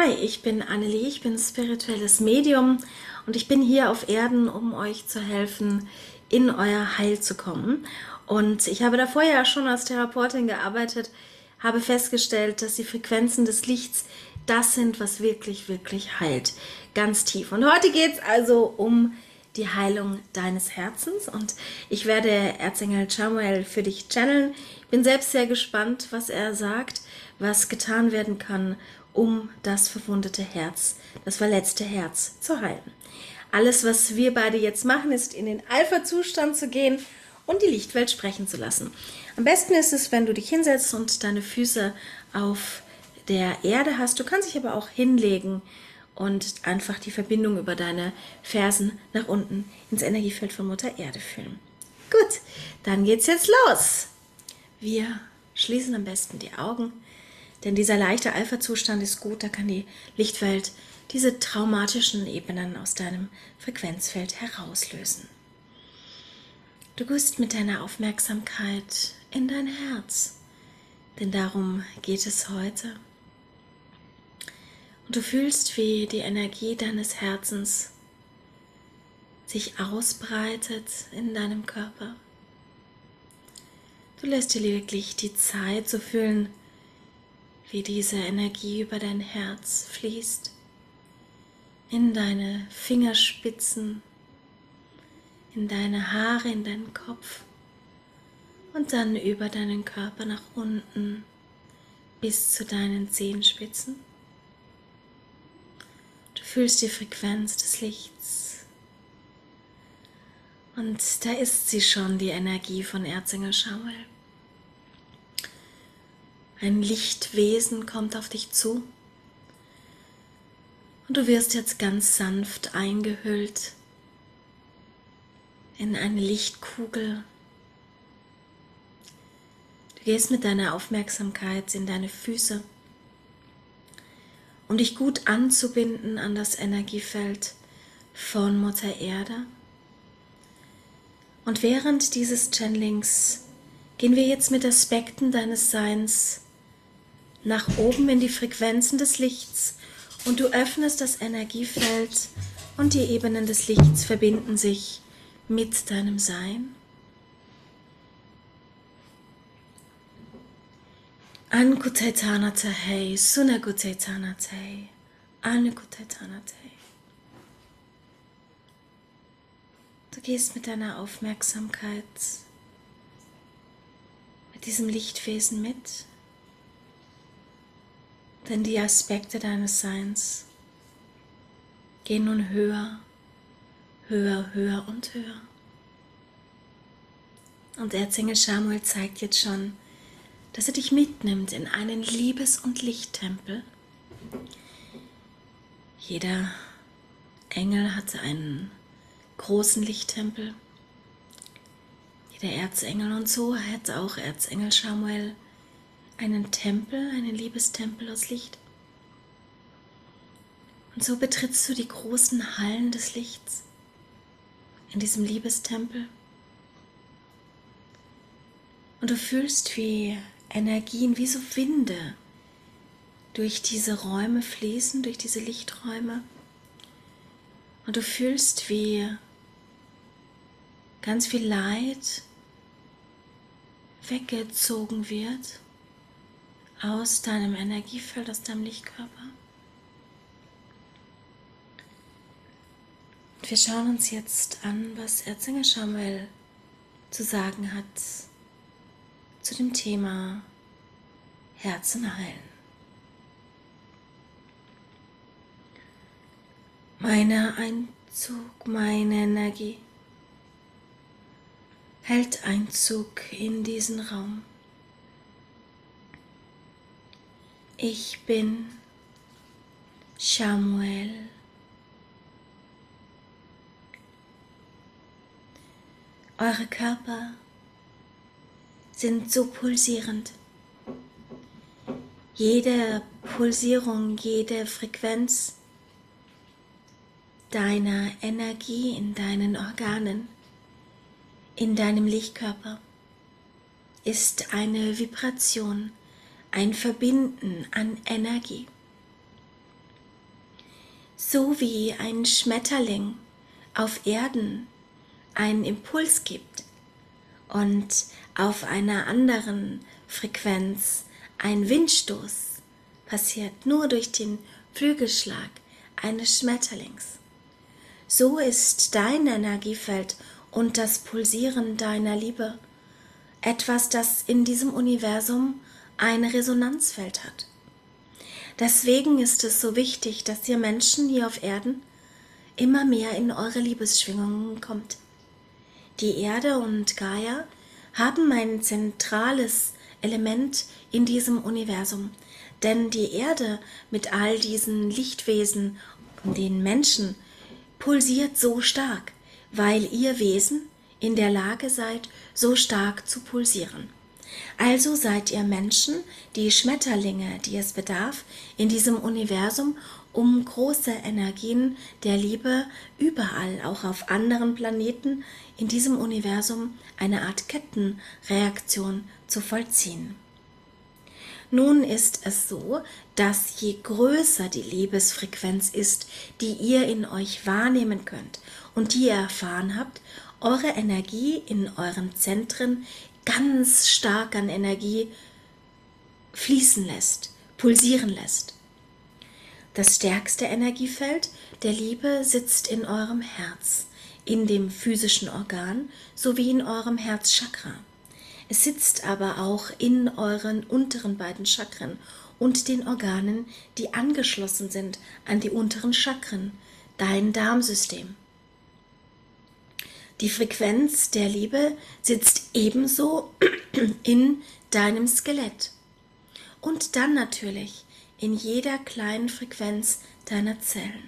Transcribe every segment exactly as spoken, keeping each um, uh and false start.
Hi, ich bin Annelie, ich bin spirituelles Medium und ich bin hier auf Erden, um euch zu helfen, in euer Heil zu kommen. Und ich habe davor ja schon als Therapeutin gearbeitet, habe festgestellt, dass die Frequenzen des Lichts das sind, was wirklich, wirklich heilt. Ganz tief. Und heute geht es also um die Heilung deines Herzens und ich werde Erzengel Chamuel für dich channeln. Ich bin selbst sehr gespannt, was er sagt, was getan werden kann, um das verwundete Herz, das verletzte Herz zu heilen. Alles, was wir beide jetzt machen, ist in den Alpha-Zustand zu gehen und die Lichtwelt sprechen zu lassen. Am besten ist es, wenn du dich hinsetzt und deine Füße auf der Erde hast. Du kannst dich aber auch hinlegen und einfach die Verbindung über deine Fersen nach unten ins Energiefeld von Mutter Erde fühlen. Gut, dann geht's jetzt los. Wir schließen am besten die Augen, denn dieser leichte Alpha-Zustand ist gut, da kann die Lichtwelt diese traumatischen Ebenen aus deinem Frequenzfeld herauslösen. Du gehst mit deiner Aufmerksamkeit in dein Herz, denn darum geht es heute. Und du fühlst, wie die Energie deines Herzens sich ausbreitet in deinem Körper. Du lässt dir wirklich die Zeit so fühlen, wie diese Energie über dein Herz fließt, in deine Fingerspitzen, in deine Haare, in deinen Kopf und dann über deinen Körper nach unten bis zu deinen Zehenspitzen. Du fühlst die Frequenz des Lichts und da ist sie schon, die Energie von Erzengel Chamuel. Ein Lichtwesen kommt auf dich zu und du wirst jetzt ganz sanft eingehüllt in eine Lichtkugel. Du gehst mit deiner Aufmerksamkeit in deine Füße, um dich gut anzubinden an das Energiefeld von Mutter Erde. Und während dieses Channelings gehen wir jetzt mit Aspekten deines Seins nach oben in die Frequenzen des Lichts und du öffnest das Energiefeld und die Ebenen des Lichts verbinden sich mit deinem Sein. Ankutetanatei, Sunakutetanatei, Anukutetanatei. Du gehst mit deiner Aufmerksamkeit mit diesem Lichtwesen mit, denn die Aspekte deines Seins gehen nun höher, höher, höher und höher. Und Erzengel Chamuel zeigt jetzt schon, dass er dich mitnimmt in einen Liebes- und Lichttempel. Jeder Engel hatte einen großen Lichttempel, jeder Erzengel, und so hat auch Erzengel Chamuel einen Tempel, einen Liebestempel aus Licht. Und so betrittst du die großen Hallen des Lichts in diesem Liebestempel. Und du fühlst, wie Energien, wie so Winde durch diese Räume fließen, durch diese Lichträume. Und du fühlst, wie ganz viel Leid weggezogen wird aus deinem Energiefeld, aus deinem Lichtkörper. Und wir schauen uns jetzt an, was Erzengel Chamuel zu sagen hat zu dem Thema Herzen heilen. Meiner Einzug, meine Energie hält Einzug in diesen Raum. Ich bin Chamuel. Eure Körper sind so pulsierend. Jede Pulsierung, jede Frequenz deiner Energie in deinen Organen, in deinem Lichtkörper, ist eine Vibration, ein Verbinden an Energie. so wie ein Schmetterling auf Erden einen Impuls gibt und auf einer anderen Frequenz ein Windstoß passiert nur durch den Flügelschlag eines Schmetterlings. So ist dein Energiefeld und das Pulsieren deiner Liebe etwas, das in diesem Universum ein Resonanzfeld hat. Deswegen ist es so wichtig, dass ihr Menschen hier auf Erden immer mehr in eure Liebesschwingungen kommt. Die Erde und Gaia haben ein zentrales Element in diesem Universum, denn die Erde mit all diesen Lichtwesen und den Menschen pulsiert so stark, weil ihr Wesen in der Lage seid, so stark zu pulsieren. Also seid ihr Menschen, die Schmetterlinge, die es bedarf, in diesem Universum, um große Energien der Liebe überall, auch auf anderen Planeten, in diesem Universum eine Art Kettenreaktion zu vollziehen. Nun ist es so, dass je größer die Liebesfrequenz ist, die ihr in euch wahrnehmen könnt und die ihr erfahren habt, eure Energie in euren Zentren ganz stark an Energie fließen lässt, pulsieren lässt. Das stärkste Energiefeld der Liebe sitzt in eurem Herz, in dem physischen Organ sowie in eurem Herzchakra. Es sitzt aber auch in euren unteren beiden Chakren und den Organen, die angeschlossen sind an die unteren Chakren, dein Darmsystem. Die Frequenz der Liebe sitzt ebenso in deinem Skelett und dann natürlich in jeder kleinen Frequenz deiner Zellen.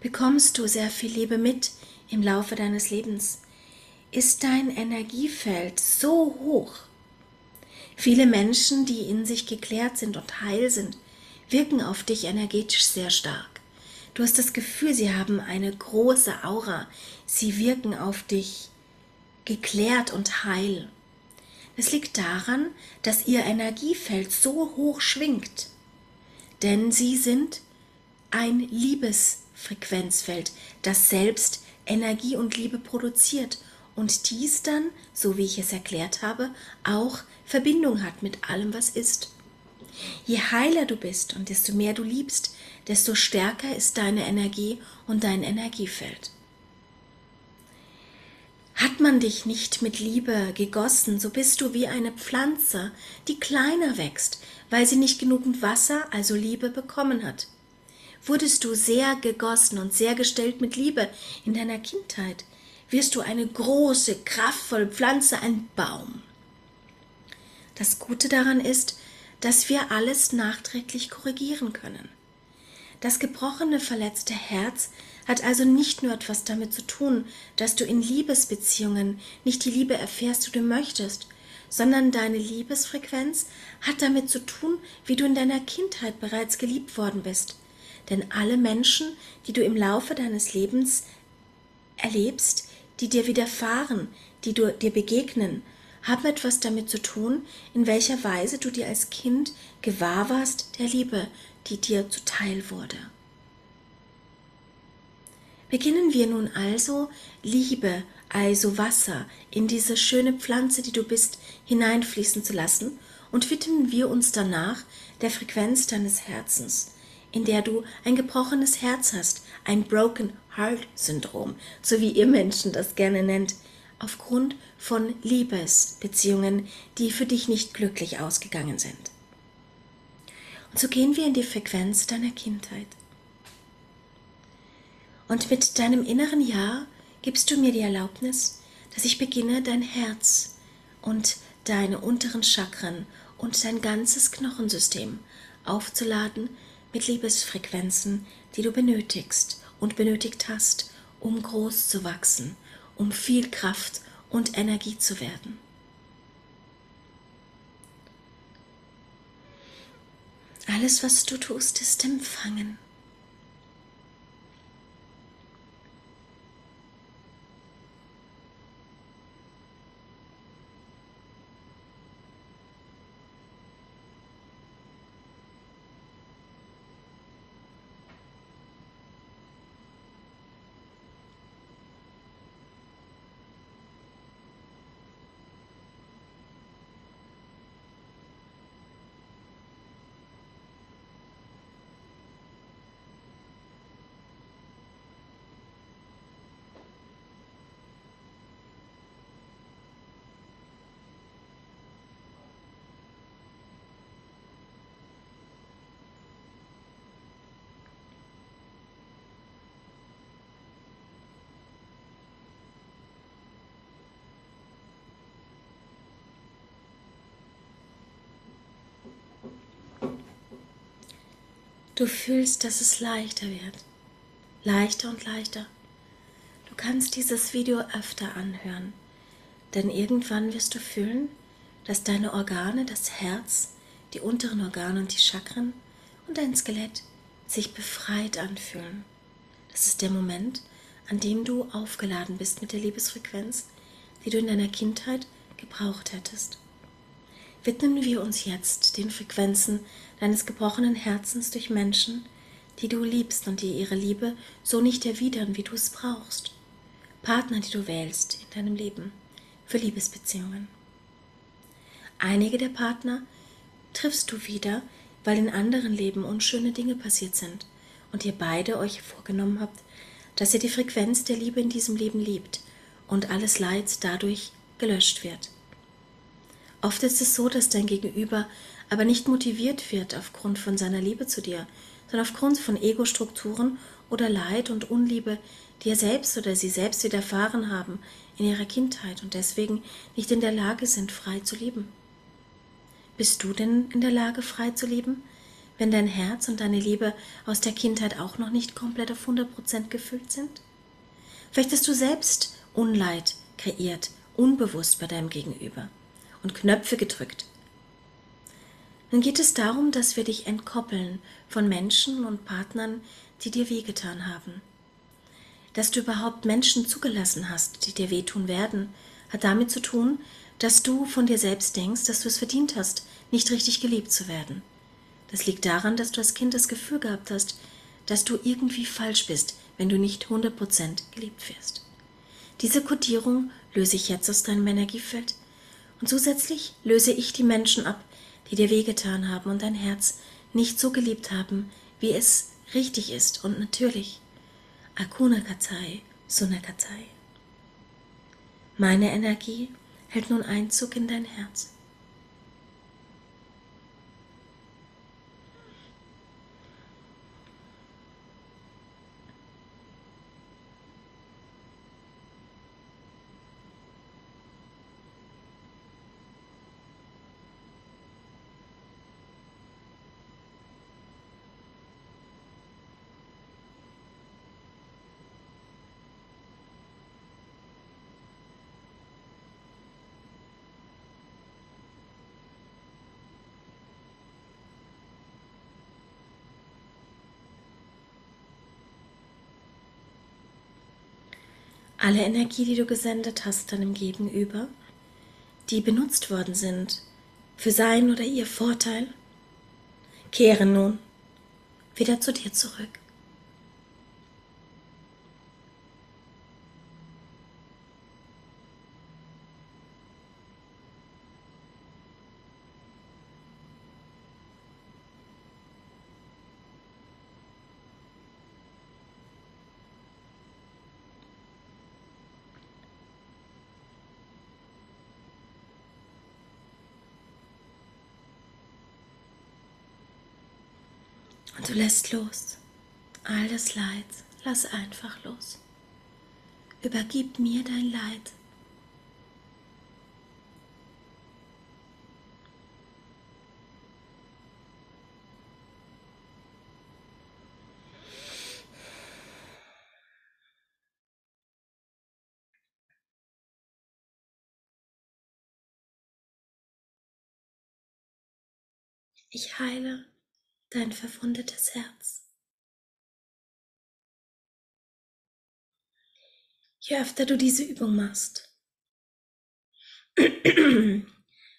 Bekommst du sehr viel Liebe mit im Laufe deines Lebens, ist dein Energiefeld so hoch. Viele Menschen, die in sich geklärt sind und heil sind, wirken auf dich energetisch sehr stark. Du hast das Gefühl, sie haben eine große Aura. Sie wirken auf dich geklärt und heil. Das liegt daran, dass ihr Energiefeld so hoch schwingt. Denn sie sind ein Liebesfrequenzfeld, das selbst Energie und Liebe produziert und dies dann, so wie ich es erklärt habe, auch Verbindung hat mit allem, was ist. Je heiler du bist und desto mehr du liebst, desto stärker ist deine Energie und dein Energiefeld. Hat man dich nicht mit Liebe gegossen, so bist du wie eine Pflanze, die kleiner wächst, weil sie nicht genügend Wasser, also Liebe, bekommen hat. Wurdest du sehr gegossen und sehr gestellt mit Liebe in deiner Kindheit, wirst du eine große, kraftvolle Pflanze, ein Baum. Das Gute daran ist, dass wir alles nachträglich korrigieren können. Das gebrochene, verletzte Herz hat also nicht nur etwas damit zu tun, dass du in Liebesbeziehungen nicht die Liebe erfährst, die du möchtest, sondern deine Liebesfrequenz hat damit zu tun, wie du in deiner Kindheit bereits geliebt worden bist. Denn alle Menschen, die du im Laufe deines Lebens erlebst, die dir widerfahren, die du dir begegnen, haben etwas damit zu tun, in welcher Weise du dir als Kind gewahr warst der Liebe, die dir zuteil wurde. Beginnen wir nun also, Liebe, also Wasser, in diese schöne Pflanze, die du bist, hineinfließen zu lassen und widmen wir uns danach der Frequenz deines Herzens, in der du ein gebrochenes Herz hast, ein Broken Heart Syndrom, so wie ihr Menschen das gerne nennt, aufgrund von Liebesbeziehungen, die für dich nicht glücklich ausgegangen sind. Und so gehen wir in die Frequenz deiner Kindheit. Und mit deinem inneren Ja gibst du mir die Erlaubnis, dass ich beginne, dein Herz und deine unteren Chakren und dein ganzes Knochensystem aufzuladen mit Liebesfrequenzen, die du benötigst und benötigt hast, um groß zu wachsen, um viel Kraft und Energie zu werden. Alles, was du tust, ist empfangen. Du fühlst, dass es leichter wird. Leichter und leichter. Du kannst dieses Video öfter anhören, denn irgendwann wirst du fühlen, dass deine Organe, das Herz, die unteren Organe und die Chakren und dein Skelett sich befreit anfühlen. Das ist der Moment, an dem du aufgeladen bist mit der Liebesfrequenz, die du in deiner Kindheit gebraucht hättest. Widmen wir uns jetzt den Frequenzen deines gebrochenen Herzens durch Menschen, die du liebst und die ihre Liebe so nicht erwidern, wie du es brauchst. Partner, die du wählst in deinem Leben für Liebesbeziehungen. Einige der Partner triffst du wieder, weil in anderen Leben unschöne Dinge passiert sind und ihr beide euch vorgenommen habt, dass ihr die Frequenz der Liebe in diesem Leben liebt und alles Leid dadurch gelöscht wird. Oft ist es so, dass dein Gegenüber aber nicht motiviert wird aufgrund von seiner Liebe zu dir, sondern aufgrund von Ego-Strukturen oder Leid und Unliebe, die er selbst oder sie selbst widerfahren haben in ihrer Kindheit und deswegen nicht in der Lage sind, frei zu lieben. Bist du denn in der Lage, frei zu lieben, wenn dein Herz und deine Liebe aus der Kindheit auch noch nicht komplett auf hundert Prozent gefüllt sind? Vielleicht hast du selbst Unleid kreiert, unbewusst bei deinem Gegenüber und Knöpfe gedrückt. Dann geht es darum, dass wir dich entkoppeln von Menschen und Partnern, die dir wehgetan haben. Dass du überhaupt Menschen zugelassen hast, die dir wehtun werden, hat damit zu tun, dass du von dir selbst denkst, dass du es verdient hast, nicht richtig geliebt zu werden. Das liegt daran, dass du als Kind das Gefühl gehabt hast, dass du irgendwie falsch bist, wenn du nicht hundert Prozent geliebt wirst. Diese Kodierung löse ich jetzt aus deinem Energiefeld und zusätzlich löse ich die Menschen ab, die dir wehgetan haben und dein Herz nicht so geliebt haben, wie es richtig ist und natürlich. Akuna Katai, Sunakatai. Meine Energie hält nun Einzug in dein Herz. Alle Energie, die du gesendet hast deinem Gegenüber, die benutzt worden sind für sein oder ihr Vorteil, kehren nun wieder zu dir zurück. Und du lässt los, all das Leid, lass einfach los. Übergib mir dein Leid. Ich heile dein verwundetes Herz. Je öfter du diese Übung machst,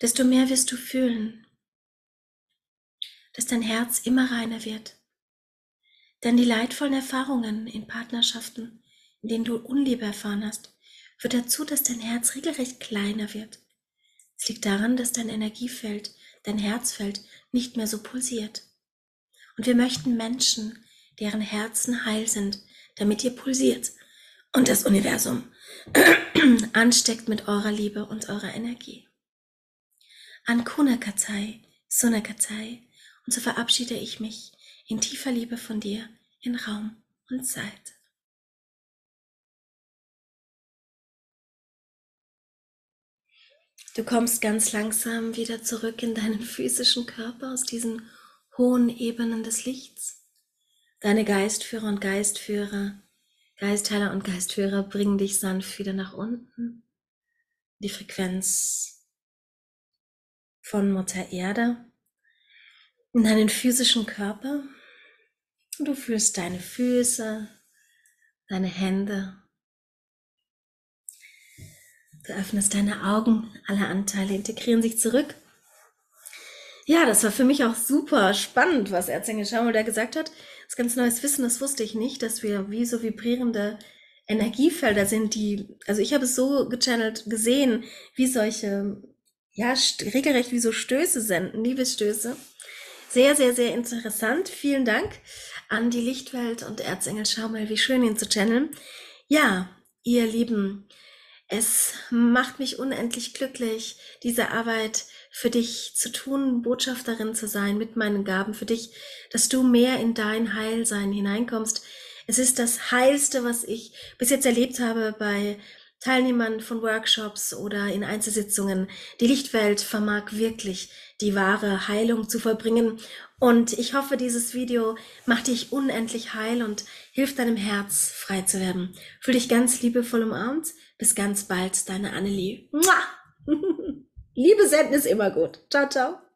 desto mehr wirst du fühlen, dass dein Herz immer reiner wird. Denn die leidvollen Erfahrungen in Partnerschaften, in denen du Unliebe erfahren hast, führt dazu, dass dein Herz regelrecht kleiner wird. Es liegt daran, dass dein Energiefeld, dein Herzfeld nicht mehr so pulsiert. Und wir möchten Menschen, deren Herzen heil sind, damit ihr pulsiert und das Universum ansteckt mit eurer Liebe und eurer Energie. Ankuna Katai, Sunakatai, und so verabschiede ich mich in tiefer Liebe von dir in Raum und Zeit. Du kommst ganz langsam wieder zurück in deinen physischen Körper aus diesen hohen Ebenen des Lichts. Deine Geistführer und Geistführer, Geistheiler und Geistführer bringen dich sanft wieder nach unten. Die Frequenz von Mutter Erde in deinen physischen Körper. Du fühlst deine Füße, deine Hände. Du öffnest deine Augen, alle Anteile integrieren sich zurück. Ja, das war für mich auch super spannend, was Erzengel Chamuel da gesagt hat. Das ist ganz neues Wissen, das wusste ich nicht, dass wir wie so vibrierende Energiefelder sind, die, also ich habe es so gechannelt gesehen, wie solche, ja, regelrecht wie so Stöße senden, Liebesstöße. Sehr, sehr, sehr interessant. Vielen Dank an die Lichtwelt und Erzengel Chamuel, wie schön ihn zu channeln. Ja, ihr Lieben, es macht mich unendlich glücklich, diese Arbeit für dich zu tun, Botschafterin zu sein mit meinen Gaben für dich, dass du mehr in dein Heilsein hineinkommst. Es ist das Heilste, was ich bis jetzt erlebt habe bei Teilnehmern von Workshops oder in Einzelsitzungen. Die Lichtwelt vermag wirklich die wahre Heilung zu vollbringen. Und ich hoffe, dieses Video macht dich unendlich heil und hilft deinem Herz, frei zu werden. Fühl dich ganz liebevoll umarmt. Bis ganz bald, deine Annelie. Liebe senden ist immer gut. Ciao, ciao.